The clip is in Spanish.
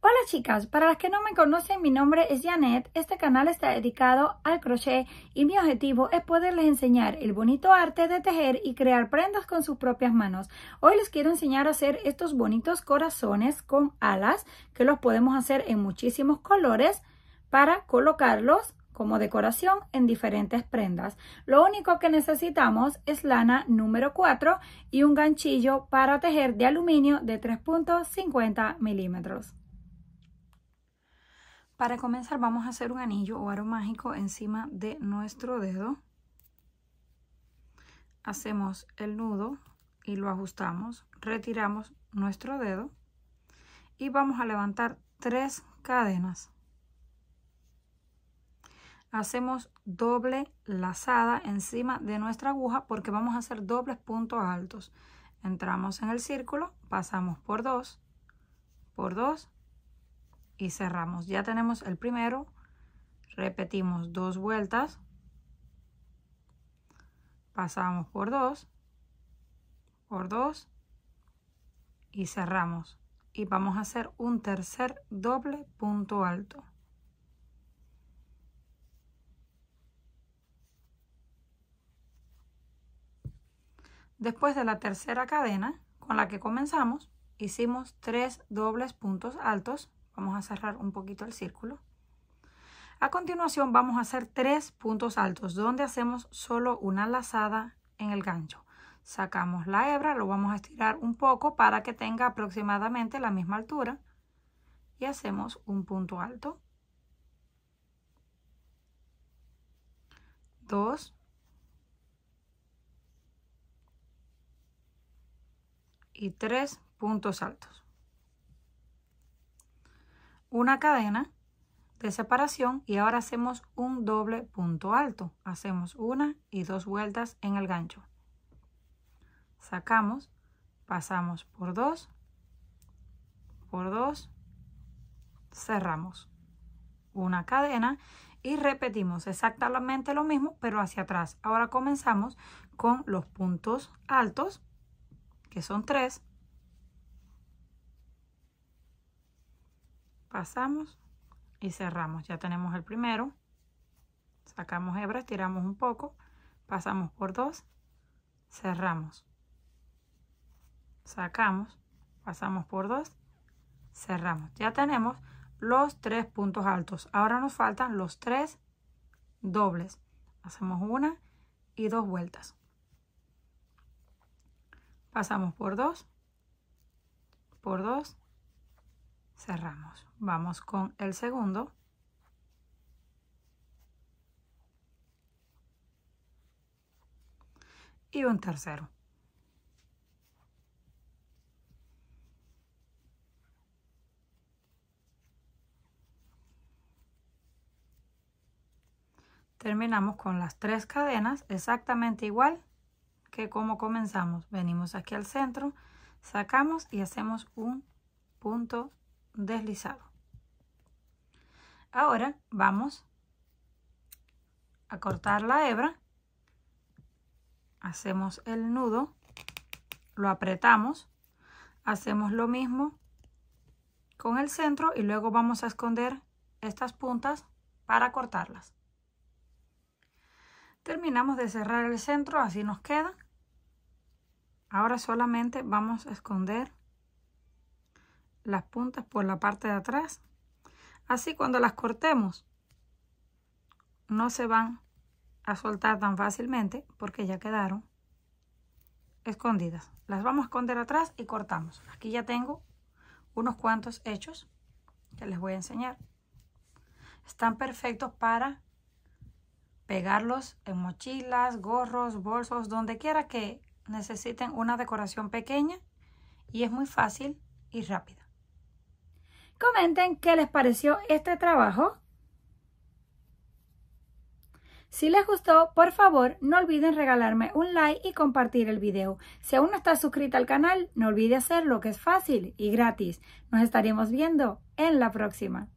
Hola chicas, para las que no me conocen, mi nombre es Yanet, este canal está dedicado al crochet y mi objetivo es poderles enseñar el bonito arte de tejer y crear prendas con sus propias manos. Hoy les quiero enseñar a hacer estos bonitos corazones con alas que los podemos hacer en muchísimos colores para colocarlos como decoración en diferentes prendas. Lo único que necesitamos es lana número 4 y un ganchillo para tejer de aluminio de 3.50 milímetros. Para comenzar vamos a hacer un anillo o aro mágico encima de nuestro dedo. Hacemos el nudo y lo ajustamos. Retiramos nuestro dedo y vamos a levantar 3 cadenas. Hacemos doble lazada encima de nuestra aguja porque vamos a hacer dobles puntos altos. Entramos en el círculo, pasamos por 2 y cerramos. Ya tenemos el primero, repetimos 2 vueltas, pasamos por 2 y cerramos. Y vamos a hacer un tercer doble punto alto. Después de la tercera cadena con la que comenzamos, hicimos 3 dobles puntos altos. Vamos a cerrar un poquito el círculo. A continuación vamos a hacer 3 puntos altos donde hacemos solo una lazada en el gancho. Sacamos la hebra, lo vamos a estirar un poco para que tenga aproximadamente la misma altura y hacemos un punto alto. 2 y 3 puntos altos. Una cadena de separación y ahora hacemos un doble punto alto. Hacemos 1 y 2 vueltas en el gancho. Sacamos, pasamos por 2, cerramos. Una cadena y repetimos exactamente lo mismo pero hacia atrás. Ahora comenzamos con los puntos altos que son 3. Pasamos y cerramos. Ya tenemos el primero. Sacamos hebra, estiramos un poco, pasamos por 2, cerramos. Sacamos, pasamos por 2, cerramos. Ya tenemos los 3 puntos altos. Ahora nos faltan los 3 dobles. Hacemos 1 y 2 vueltas. Pasamos por 2, cerramos. Vamos con el segundo. Y un tercero. Terminamos con las 3 cadenas exactamente igual que como comenzamos. Venimos aquí al centro, sacamos y hacemos un punto deslizado. Ahora vamos a cortar la hebra, hacemos el nudo, lo apretamos, hacemos lo mismo con el centro y luego vamos a esconder estas puntas para cortarlas. Terminamos de cerrar el centro, así nos queda. Ahora solamente vamos a esconder las puntas por la parte de atrás, así cuando las cortemos no se van a soltar tan fácilmente porque ya quedaron escondidas. Las vamos a esconder atrás y cortamos. Aquí ya tengo unos cuantos hechos que les voy a enseñar. Están perfectos para pegarlos en mochilas, gorros, bolsos, donde quiera que necesiten una decoración pequeña y es muy fácil y rápida. Comenten qué les pareció este trabajo. Si les gustó, por favor, no olviden regalarme un like y compartir el video. Si aún no estás suscrita al canal, no olvide hacerlo, que es fácil y gratis. Nos estaremos viendo en la próxima.